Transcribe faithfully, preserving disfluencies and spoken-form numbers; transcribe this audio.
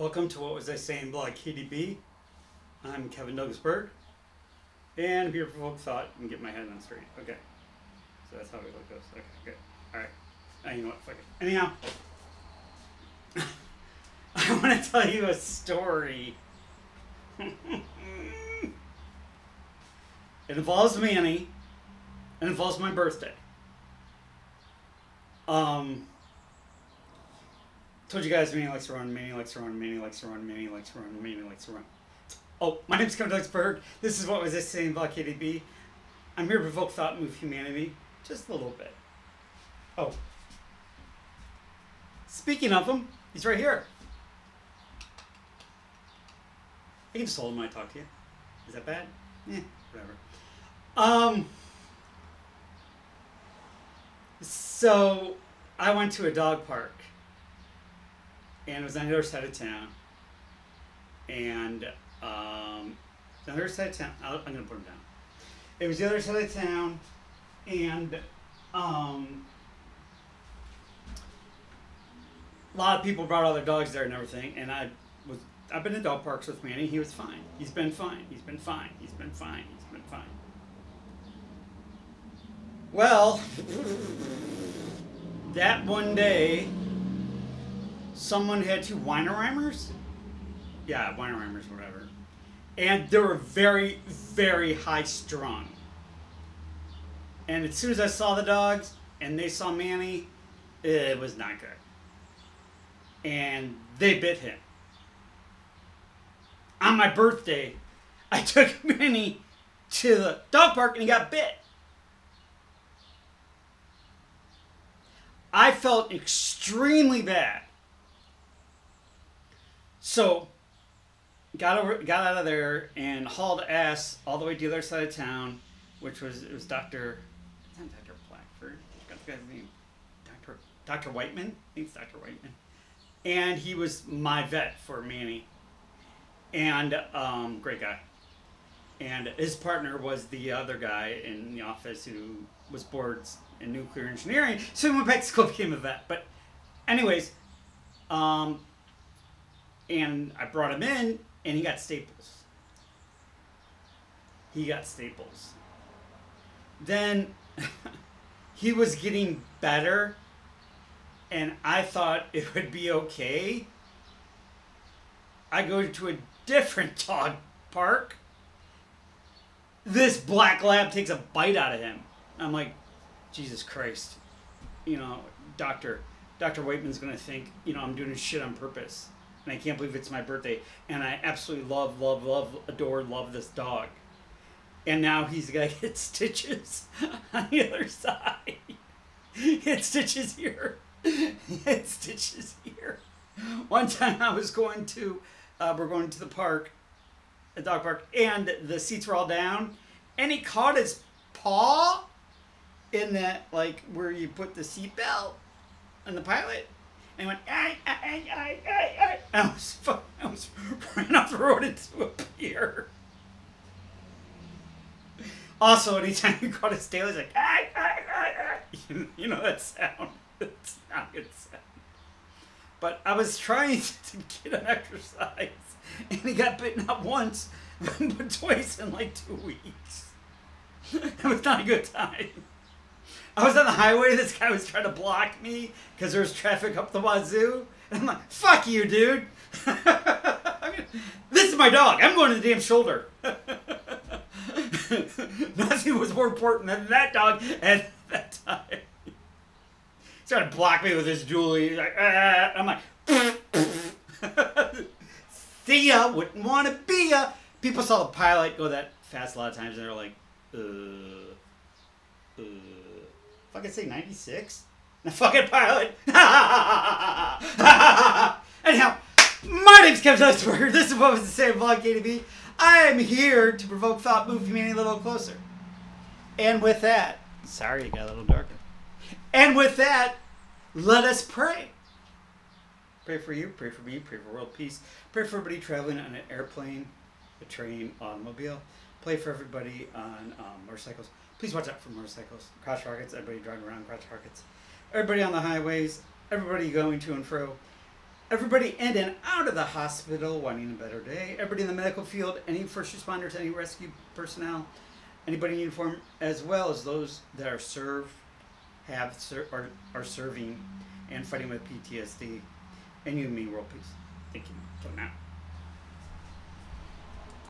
Welcome to What Was I Saying Blog K D B. I'm Kevin Douglas Berg, and I'm here for folk thought and get my head on straight. Okay, so that's how we look this. Okay, good. All right. Now you know what? Fuck it. Anyhow, I want to tell you a story. It involves Manny, and it involves my birthday. Um. Told you guys, Manny likes to run, Manny likes to run, Manny likes to run, Manny likes to run, Manny likes to run. Oh, my name's Kevin Douglas Berg. This is What Was I Saying Blog K D B. I'm here to provoke thought and move humanity just a little bit. Oh. Speaking of him, he's right here. I can just hold him when I talk to you. Is that bad? Eh, whatever. Um. So, I went to a dog park. And it was on the other side of town. And um, the other side of town, I'll, I'm going to put them down. It was the other side of town. And um, a lot of people brought all their dogs there and everything. And I was, I've been to dog parks with Manny. He was fine. He's been fine. He's been fine. He's been fine. He's been fine. Well, that one day, someone had two Weimaraners? Yeah, Weimaraners, whatever. And they were very, very high strung. And as soon as I saw the dogs and they saw Manny, it was not good. And they bit him. On my birthday, I took Manny to the dog park and he got bit. I felt extremely bad. So, got over, got out of there and hauled ass all the way to the other side of town, which was it was Doctor, not Doctor Blackford, I got the guy's name, Doctor Doctor Whiteman, I think it's Doctor Whiteman, and he was my vet for Manny, and um, great guy, and his partner was the other guy in the office who was bored in nuclear engineering, so he went back to school, became a vet. But, anyways, um. And I brought him in, and he got staples. He got staples. Then he was getting better, and I thought it would be okay. I go to a different dog park. This black lab takes a bite out of him. I'm like, Jesus Christ. You know, doctor, Doctor Whiteman's going to think, you know, I'm doing this shit on purpose. And I can't believe it's my birthday. And I absolutely love, love, love, adore, love this dog. And now he's going to get stitches on the other side. Get stitches here. Get stitches here. One time I was going to, uh, we're going to the park, the dog park, and the seats were all down. And he caught his paw in that, like, where you put the seatbelt on the Pilot. And went, ay, ay, ay, ay, ay. I was, I was ran off the road into a pier. Also, anytime you caught his tail, he's like, ay, ay, ay, ay. You, you know that sound. It's not a good sound. But I was trying to get an exercise, and he got bitten not once, but twice in like two weeks. It was not a good time. I was on the highway, this guy was trying to block me because there was traffic up the wazoo. And I'm like, fuck you, dude. I mean, this is my dog. I'm going to the damn shoulder. Nothing was more important than that dog at that time. He's trying to block me with his jewelry. He's like, ah. I'm like, see ya, wouldn't want to be ya. People saw the Pilot go that fast a lot of times and they're like, uh, uh. Fucking say ninety-six? The fucking Pilot. Anyhow, my name's Kevin Douglas Berg. This is What Was I Saying Blog K D B. I am here to provoke thought, move humanity a little closer. And with that, sorry it got a little darker. And with that, let us pray. Pray for you, pray for me, pray for world peace. Pray for everybody traveling on an airplane, a train, automobile. Pray for everybody on um, motorcycles. Please watch out for motorcycles, crash rockets, everybody driving around crash rockets, everybody on the highways, everybody going to and fro. Everybody in and out of the hospital wanting a better day. Everybody in the medical field, any first responders, any rescue personnel, anybody in uniform, as well as those that are serve, have, ser are, are serving and fighting with P T S D. And you and me, world peace. Thank you. Till now.